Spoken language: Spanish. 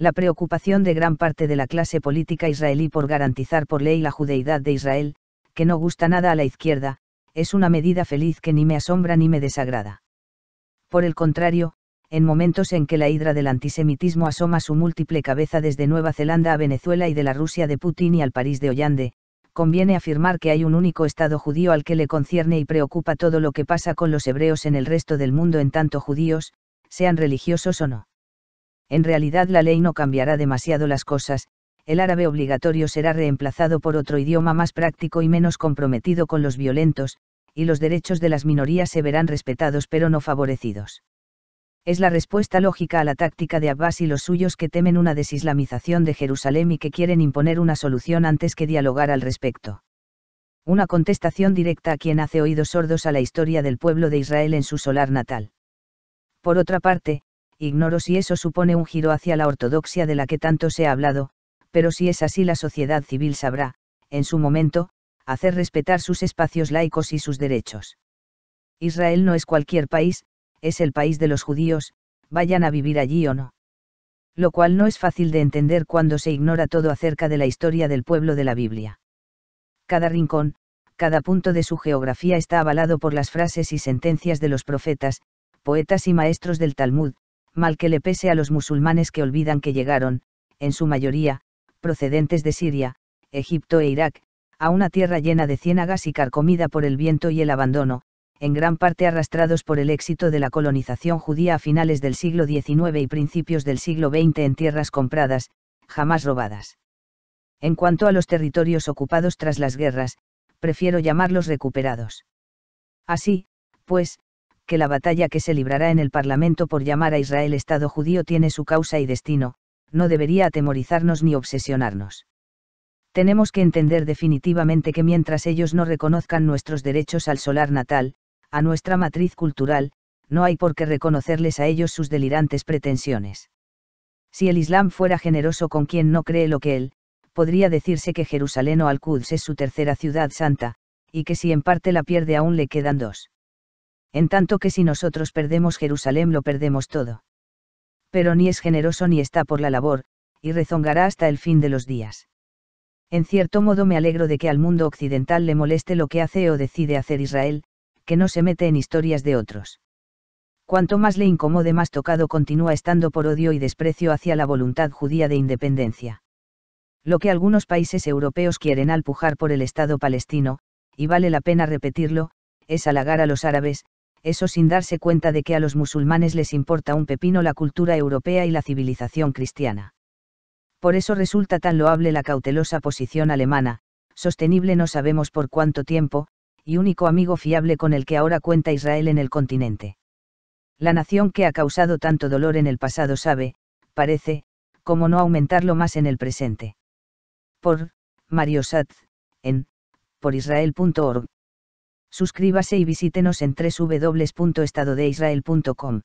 La preocupación de gran parte de la clase política israelí por garantizar por ley la judeidad de Israel, que no gusta nada a la izquierda, es una medida feliz que ni me asombra ni me desagrada. Por el contrario, en momentos en que la hidra del antisemitismo asoma su múltiple cabeza desde Nueva Zelanda a Venezuela y de la Rusia de Putin y al París de Hollande, conviene afirmar que hay un único Estado judío al que le concierne y preocupa todo lo que pasa con los hebreos en el resto del mundo en tanto judíos, sean religiosos o no. En realidad la ley no cambiará demasiado las cosas, el árabe obligatorio será reemplazado por otro idioma más práctico y menos comprometido con los violentos, y los derechos de las minorías se verán respetados pero no favorecidos. Es la respuesta lógica a la táctica de Abbas y los suyos que temen una desislamización de Jerusalén y que quieren imponer una solución antes que dialogar al respecto. Una contestación directa a quien hace oídos sordos a la historia del pueblo de Israel en su solar natal. Por otra parte, ignoro si eso supone un giro hacia la ortodoxia de la que tanto se ha hablado, pero si es así la sociedad civil sabrá, en su momento, hacer respetar sus espacios laicos y sus derechos. Israel no es cualquier país, es el país de los judíos, vayan a vivir allí o no. Lo cual no es fácil de entender cuando se ignora todo acerca de la historia del pueblo de la Biblia. Cada rincón, cada punto de su geografía está avalado por las frases y sentencias de los profetas, poetas y maestros del Talmud, mal que le pese a los musulmanes que olvidan que llegaron, en su mayoría, procedentes de Siria, Egipto e Irak, a una tierra llena de ciénagas y carcomida por el viento y el abandono, en gran parte arrastrados por el éxito de la colonización judía a finales del siglo XIX y principios del siglo XX en tierras compradas, jamás robadas. En cuanto a los territorios ocupados tras las guerras, prefiero llamarlos recuperados. Así, pues, que la batalla que se librará en el Parlamento por llamar a Israel Estado judío tiene su causa y destino, no debería atemorizarnos ni obsesionarnos. Tenemos que entender definitivamente que mientras ellos no reconozcan nuestros derechos al solar natal, a nuestra matriz cultural, no hay por qué reconocerles a ellos sus delirantes pretensiones. Si el Islam fuera generoso con quien no cree lo que él, podría decirse que Jerusalén o Al-Quds es su tercera ciudad santa, y que si en parte la pierde aún le quedan dos. En tanto que si nosotros perdemos Jerusalén lo perdemos todo. Pero ni es generoso ni está por la labor, y rezongará hasta el fin de los días. En cierto modo me alegro de que al mundo occidental le moleste lo que hace o decide hacer Israel, que no se mete en historias de otros. Cuanto más le incomode, más tocado continúa estando por odio y desprecio hacia la voluntad judía de independencia. Lo que algunos países europeos quieren alpujar por el Estado palestino, y vale la pena repetirlo, es halagar a los árabes, eso sin darse cuenta de que a los musulmanes les importa un pepino la cultura europea y la civilización cristiana. Por eso resulta tan loable la cautelosa posición alemana, sostenible no sabemos por cuánto tiempo, y único amigo fiable con el que ahora cuenta Israel en el continente. La nación que ha causado tanto dolor en el pasado sabe, parece, cómo no aumentarlo más en el presente. Por Mario Satz, en porisrael.org. Suscríbase y visítenos en www.estadodeisrael.com.